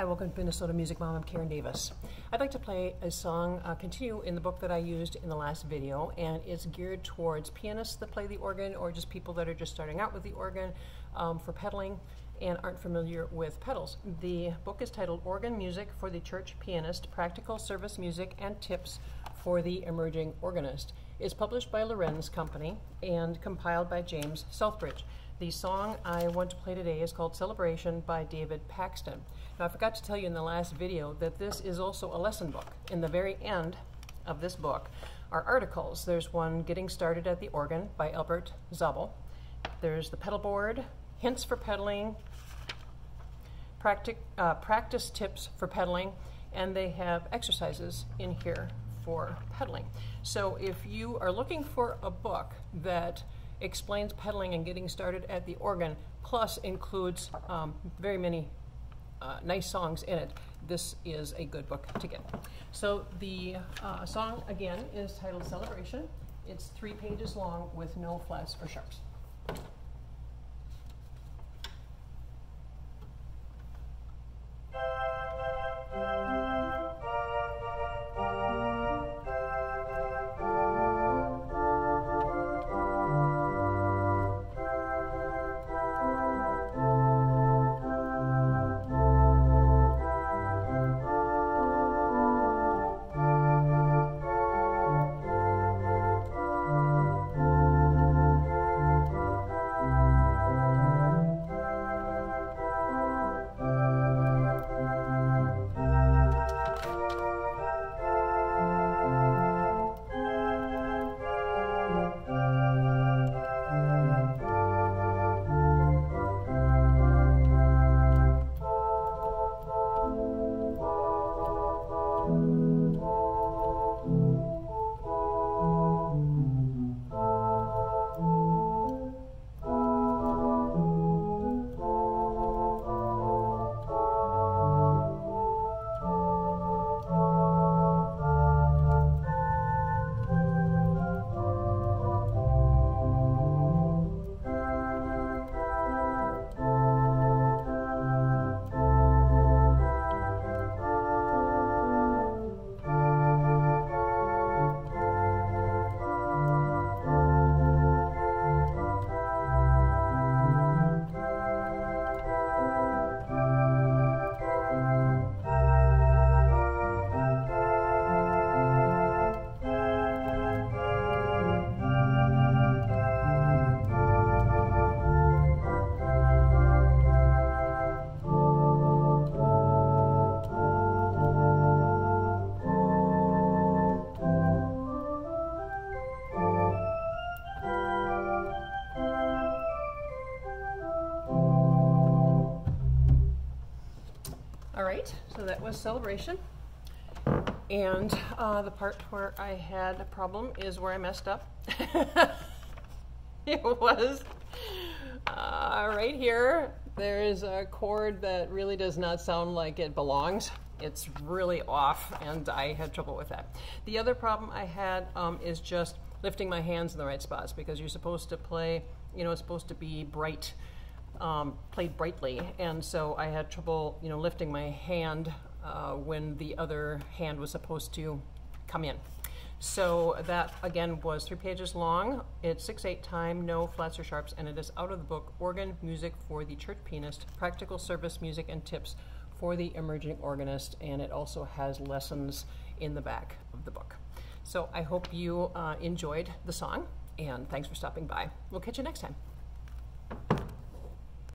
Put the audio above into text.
Hi, welcome to Minnesota Music Mom. I'm Karen Davis. I'd like to play a song, continue in the book that I used in the last video, and it's geared towards pianists that play the organ or just people that are just starting out with the organ for pedaling and aren't familiar with pedals. The book is titled Organ Music for the Church Pianist, Practical Service Music and Tips for the Emerging Organist. It's published by Lorenz Company and compiled by James Southbridge. The song I want to play today is called Celebration by David Paxton. Now, I forgot to tell you in the last video that this is also a lesson book. In the very end of this book are articles. There's one, Getting Started at the Organ by Albert Zabel. There's the pedal board, hints for pedaling, practice tips for pedaling, and they have exercises in here for pedaling. So if you are looking for a book that explains pedaling and getting started at the organ, plus includes very many nice songs in it, this is a good book to get. So the song, again, is titled Celebration. It's 3 pages long with no flats or sharps. All right, so that was Celebration, and the part where I had a problem is where I messed up. It was right here. There is a chord that really does not sound like it belongs. It's really off, and I had trouble with that. The other problem I had is just lifting my hands in the right spots, because you're supposed to play, you know, it's supposed to be bright. Played brightly, and so I had trouble, you know, lifting my hand when the other hand was supposed to come in. So that, again, was 3 pages long. It's 6/8 time, no flats or sharps, and it is out of the book Organ Music for the Church Pianist, Practical Service Music and Tips for the Emerging Organist, and it also has lessons in the back of the book. So I hope you enjoyed the song, and thanks for stopping by. We'll catch you next time.